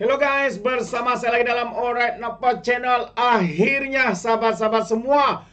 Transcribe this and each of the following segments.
Hello guys, bersama saya lagi dalam ORAITNOPO channel. Akhirnya sahabat-sahabat semua,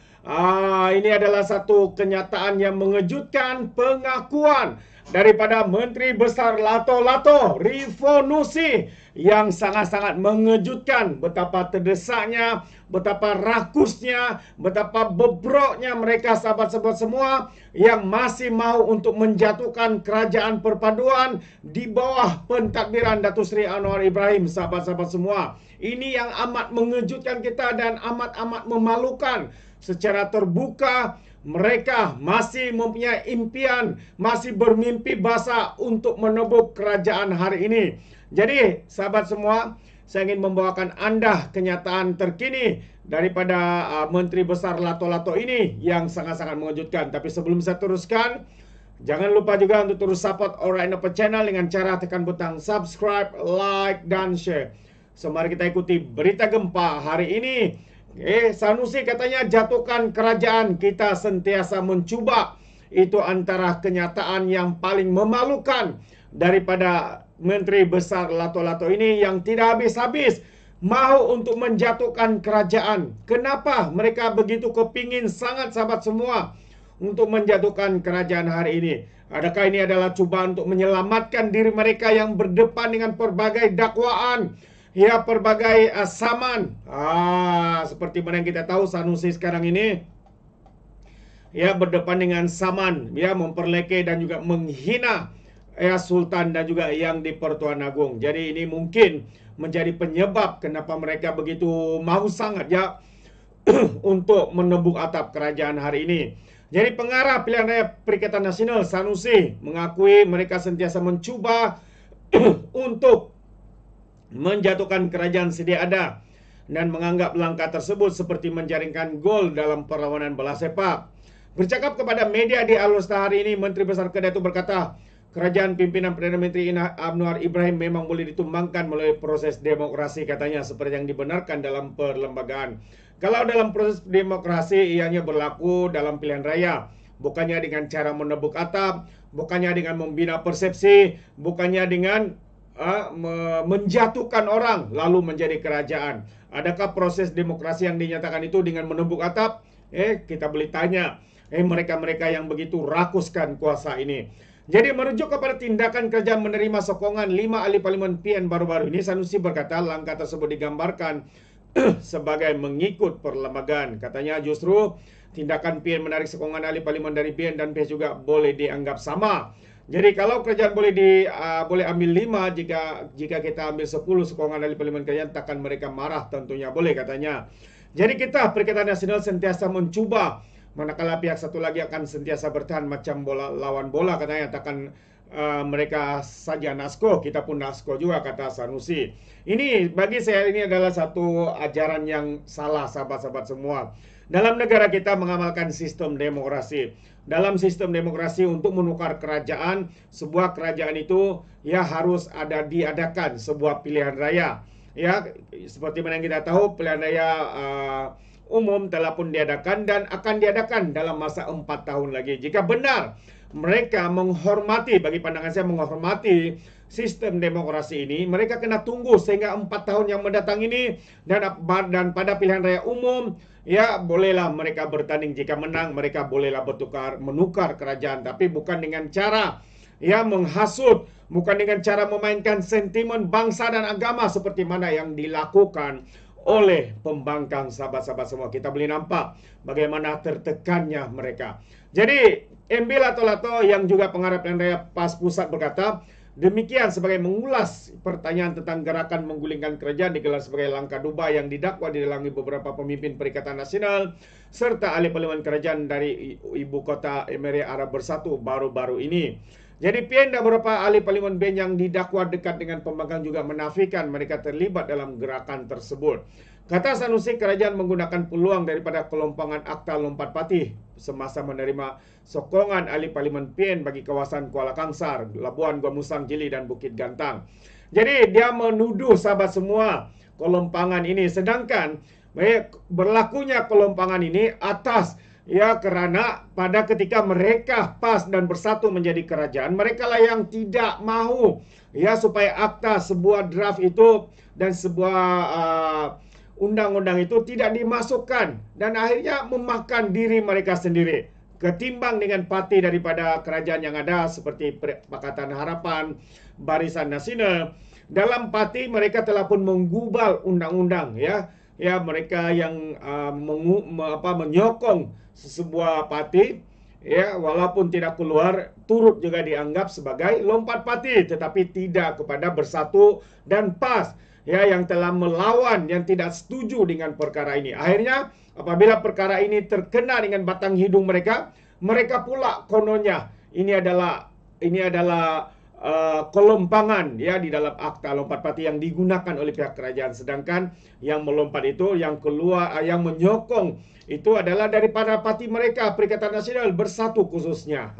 ini adalah satu kenyataan yang mengejutkan, pengakuan daripada Menteri Besar Lato-Lato Rifonusi yang sangat-sangat mengejutkan betapa terdesaknya, betapa rakusnya, betapa bebroknya mereka sahabat-sahabat semua yang masih mahu untuk menjatuhkan kerajaan perpaduan di bawah pentadbiran Datuk Seri Anwar Ibrahim sahabat-sahabat semua. Ini yang amat mengejutkan kita dan amat-amat memalukan. Secara terbuka mereka masih mempunyai impian, masih bermimpi basah untuk menebuk kerajaan hari ini. Jadi sahabat semua, saya ingin membawakan anda kenyataan terkini daripada Menteri Besar Lato-Lato ini yang sangat-sangat mengejutkan. Tapi sebelum saya teruskan, jangan lupa juga untuk terus support ORAITNOPO channel dengan cara tekan butang subscribe, like dan share. So mari kita ikuti berita gempa hari ini. Sanusi katanya jatuhkan kerajaan, kita sentiasa mencuba. Itu antara kenyataan yang paling memalukan daripada Menteri Besar Lato-Lato ini yang tidak habis-habis mahu untuk menjatuhkan kerajaan. Kenapa mereka begitu kepingin sangat sahabat semua untuk menjatuhkan kerajaan hari ini? Adakah ini adalah cubaan untuk menyelamatkan diri mereka yang berdepan dengan pelbagai dakwaan? Ya, pelbagai asaman. Seperti mana yang kita tahu, Sanusi sekarang ini ya berdepan dengan saman, ya memperleke dan juga menghina ya Sultan dan juga Yang di-Pertuan Agung. Jadi ini mungkin menjadi penyebab kenapa mereka begitu mahu sangat ya untuk menembuk atap kerajaan hari ini. Jadi pengarah pilihan raya Perikatan Nasional Sanusi mengakui mereka sentiasa mencuba untuk menjatuhkan kerajaan sedia ada dan menganggap langkah tersebut seperti menjaringkan gol dalam perlawanan bola sepak. Bercakap kepada media di Alor Setar hari ini, Menteri Besar Kedah itu berkata, kerajaan pimpinan Perdana Menteri Anwar Ibrahim memang boleh ditumbangkan melalui proses demokrasi, katanya, seperti yang dibenarkan dalam perlembagaan. Kalau dalam proses demokrasi ianya berlaku dalam pilihan raya, bukannya dengan cara menebuk atap, bukannya dengan membina persepsi, bukannya dengan menjatuhkan orang lalu menjadi kerajaan. Adakah proses demokrasi yang dinyatakan itu dengan menembuk atap? Kita boleh tanya mereka-mereka yang begitu rakuskan kuasa ini. Jadi merujuk kepada tindakan kerajaan menerima sokongan 5 ahli parlimen PN baru-baru ini, Sanusi berkata langkah tersebut digambarkan sebagai mengikut perlembagaan. Katanya justru tindakan PN menarik sokongan ahli parlimen dari PN dan PAS juga boleh dianggap sama. Jadi kalau kerajaan boleh boleh ambil 5, jika kita ambil 10 sokongan dari parlimen kerajaan, takkan mereka marah, tentunya boleh, katanya. Jadi kita Perikatan Nasional sentiasa mencuba, manakala pihak satu lagi akan sentiasa bertahan macam bola lawan bola, katanya. Takkan mereka saja nasko, kita pun nasko juga, kata Sanusi. Ini bagi saya ini adalah satu ajaran yang salah sahabat-sahabat semua. Dalam negara kita mengamalkan sistem demokrasi. Dalam sistem demokrasi untuk menukar kerajaan, sebuah kerajaan itu ya harus diadakan sebuah pilihan raya. Ya, seperti mana yang kita tahu, pilihan raya umum telah pun diadakan dan akan diadakan dalam masa 4 tahun lagi. Jika benar mereka menghormati, bagi pandangan saya menghormati sistem demokrasi ini, mereka kena tunggu sehingga 4 tahun yang mendatang ini dan pada pilihan raya umum ya bolehlah mereka bertanding. Jika menang mereka bolehlah menukar kerajaan, tapi bukan dengan cara ya menghasut, bukan dengan cara memainkan sentimen bangsa dan agama seperti mana yang dilakukan oleh pembangkang sahabat-sahabat semua. Kita boleh nampak bagaimana tertekannya mereka. Jadi MB Lato-Lato yang juga pengarah pilihan raya PAS Pusat berkata demikian sebagai mengulas pertanyaan tentang gerakan menggulingkan kerajaan digelar sebagai langkah duba yang didakwa didalangi beberapa pemimpin Perikatan Nasional serta ahli parlimen kerajaan dari ibu kota Emirat Arab Bersatu baru-baru ini. Jadi PN dan beberapa ahli parlimen BN yang didakwa dekat dengan pembangkang juga menafikan mereka terlibat dalam gerakan tersebut. Kata Sanusi, kerajaan menggunakan peluang daripada kelompongan akta lompat patih semasa menerima sokongan ahli parlimen PN bagi kawasan Kuala Kangsar, Labuan, Gua Musang, Gili dan Bukit Gantang. Jadi dia menuduh sahabat semua kelompangan ini, sedangkan berlakunya kelompangan ini atas Ya, kerana pada ketika mereka PAS dan Bersatu menjadi kerajaan, mereka lah yang tidak mahu ya supaya akta sebuah draft itu dan sebuah undang-undang itu tidak dimasukkan, dan akhirnya memakan diri mereka sendiri. Ketimbang dengan parti daripada kerajaan yang ada seperti Pakatan Harapan, Barisan Nasional, dalam parti mereka telah pun menggubal undang-undang ya. Ya, mereka yang menyokong sebuah parti ya, walaupun tidak keluar turut juga dianggap sebagai lompat parti, tetapi tidak kepada Bersatu dan PAS ya, yang telah melawan, yang tidak setuju dengan perkara ini. Akhirnya apabila perkara ini terkena dengan batang hidung mereka, mereka pula kononnya ini adalah kelompangan ya di dalam akta lompat parti yang digunakan oleh pihak kerajaan, sedangkan yang melompat itu yang keluar yang menyokong itu adalah daripada parti mereka, Perikatan Nasional, Bersatu khususnya.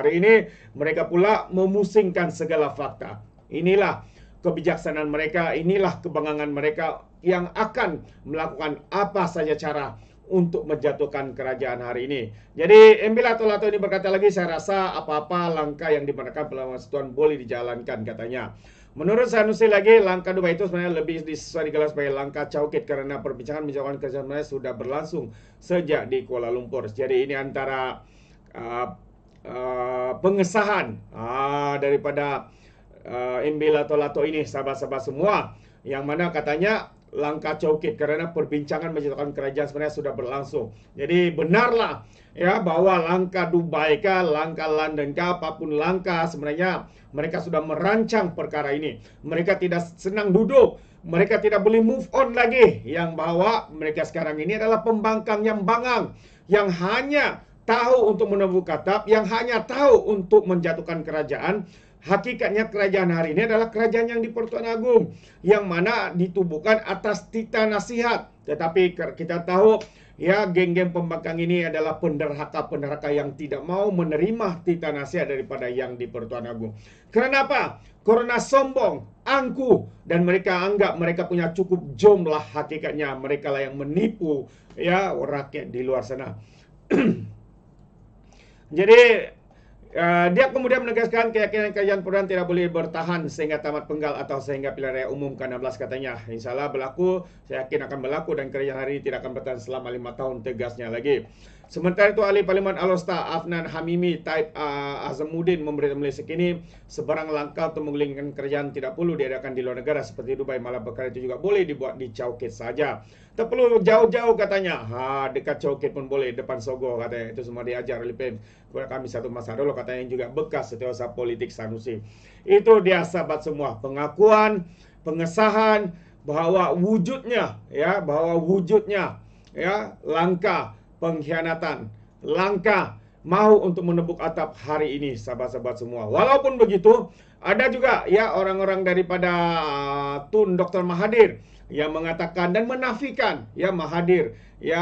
Hari ini mereka pula memusingkan segala fakta. Inilah kebijaksanaan mereka, inilah kebengangan mereka yang akan melakukan apa saja cara untuk menjatuhkan kerajaan hari ini. Jadi Embila Tolato ini berkata lagi, saya rasa apa-apa langkah yang diperlukan Persatuan boleh dijalankan katanya. Menurut Sanusi lagi, langkah Dubai itu sebenarnya lebih disesuaikan digelar sebagai langkah Chowkit karena perbincangan kerjasama sudah berlangsung sejak di Kuala Lumpur. Jadi ini antara pengesahan daripada Embila Tolato ini, sahabat-sahabat semua, yang mana katanya langkah Chowkit karena perbincangan menjatuhkan kerajaan sebenarnya sudah berlangsung. Jadi benarlah ya bahwa langkah Dubai kah, langkah London kah, apapun langkah sebenarnya mereka sudah merancang perkara ini. Mereka tidak senang duduk, mereka tidak boleh move on lagi, yang bahwa mereka sekarang ini adalah pembangkang yang bangang, yang hanya tahu untuk menebu katap, yang hanya tahu untuk menjatuhkan kerajaan. Hakikatnya kerajaan hari ini adalah kerajaan yang di-Pertuan Agung, yang mana ditubuhkan atas titah nasihat. Tetapi kita tahu ya geng-geng pembangkang ini adalah penderhaka-penderhaka yang tidak mau menerima titah nasihat daripada yang di-Pertuan Agung. Kenapa? Karena sombong, angkuh, dan mereka anggap mereka punya cukup jumlah. Hakikatnya mereka lah yang menipu ya rakyat di luar sana. Jadi dia kemudian menegaskan keyakinan kerajaan Pertuan tidak boleh bertahan sehingga tamat penggal atau sehingga pilihan raya umum ke-16 katanya. Insyaallah berlaku, saya yakin akan berlaku, dan kerajaan hari ini tidak akan bertahan selama 5 tahun, tegasnya lagi. Sementara itu, Ahli Parlimen Alor Setar Afnan Hamimi Taib Azamuddin memberitahu Malaysia kini sebarang langkah untuk menggulingkan kerajaan tidak perlu diadakan di luar negara seperti Dubai, malah perkara itu juga boleh dibuat di Chowkit saja. Tak perlu jauh-jauh katanya. Dekat Chowkit pun boleh, depan Sogo katanya. Itu semua diajar oleh PM kepada kami satu masa dulu katanya, juga bekas setiausaha politik Sanusi. Itu dia sahabat semua, pengakuan, pengesahan bahwa wujudnya ya, langkah pengkhianatan, langkah mahu untuk menebuk atap hari ini, sahabat-sahabat semua. Walaupun begitu, ada juga ya orang-orang daripada Tun Dr. Mahathir yang mengatakan dan menafikan ya Mahathir ya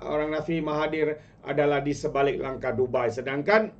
orang nafi Mahathir adalah di sebalik langkah Dubai, sedangkan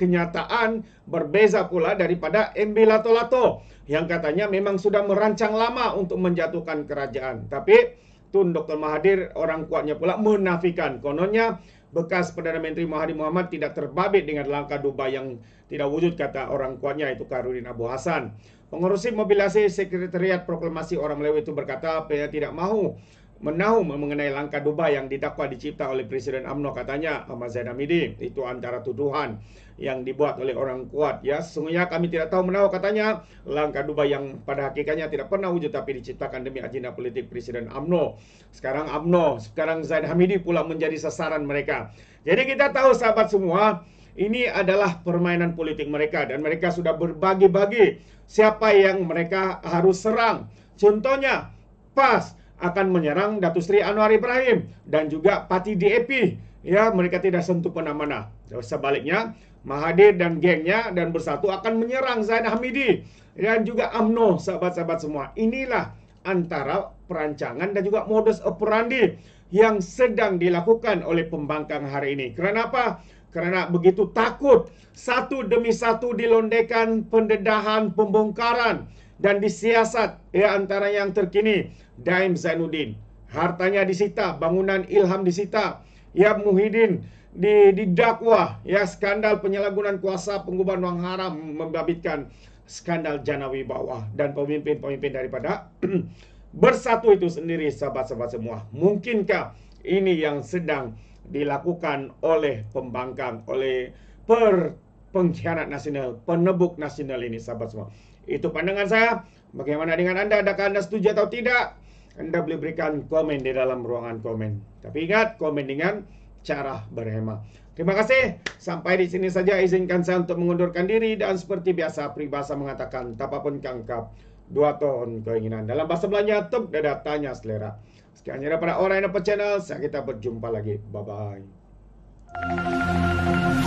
kenyataan berbeza pula daripada MB Lato-Lato yang katanya memang sudah merancang lama untuk menjatuhkan kerajaan, tapi Tun Dr. Mahathir orang kuatnya pula menafikan. Kononnya bekas Perdana Menteri Mahathir Muhammad tidak terbabit dengan langkah Dubai yang tidak wujud, kata orang kuatnya itu Karudin Abu Hassan. Pengurusi mobilisasi Sekretariat Proklamasi Orang Melayu itu berkata PN tidak mahu menahu mengenai langkah Dubai yang didakwa dicipta oleh Presiden UMNO, katanya Ahmad Zahid Hamidi. Itu antara tuduhan yang dibuat oleh orang kuat ya. Sesungguhnya kami tidak tahu menahu, katanya, langkah Dubai yang pada hakikatnya tidak pernah wujud tapi diciptakan demi agenda politik Presiden UMNO. Sekarang Zahid Hamidi pula menjadi sasaran mereka. Jadi kita tahu sahabat semua, ini adalah permainan politik mereka, dan mereka sudah berbagi-bagi siapa yang mereka harus serang. Contohnya, PAS akan menyerang Datuk Seri Anwar Ibrahim dan juga parti DAP. Ya, mereka tidak sentuh mana-mana. Sebaliknya, Mahathir dan gengnya dan Bersatu akan menyerang Zahid Hamidi dan juga UMNO, sahabat-sahabat semua. Inilah antara perancangan dan juga modus operandi yang sedang dilakukan oleh pembangkang hari ini. Kenapa? Kerana begitu takut, satu demi satu dilondekan pendedahan, pembongkaran, dan disiasat ya, antara yang terkini Daim Zainuddin. Hartanya disita, bangunan Ilham disita, ya Muhyiddin didakwa ya skandal penyalahgunaan kuasa, pengubahan wang haram, membabitkan skandal jana wibawa, dan pemimpin-pemimpin daripada Bersatu itu sendiri, sahabat-sahabat semua. Mungkinkah ini yang sedang dilakukan oleh pembangkang, oleh pengkhianat nasional, penebuk nasional ini, sahabat semua? Itu pandangan saya. Bagaimana dengan anda? Adakah anda setuju atau tidak? Anda boleh berikan komen di dalam ruangan komen. Tapi ingat, komen dengan cara berhemah. Terima kasih. Sampai di sini saja. Izinkan saya untuk mengundurkan diri. Dan seperti biasa, peribahasa mengatakan, tak apapun kangkap, dua ton keinginan. Dalam bahasa Belanja, tuk dada tanya selera. Sekian daripada ORAITNOPO Channel. Kita berjumpa lagi. Bye-bye.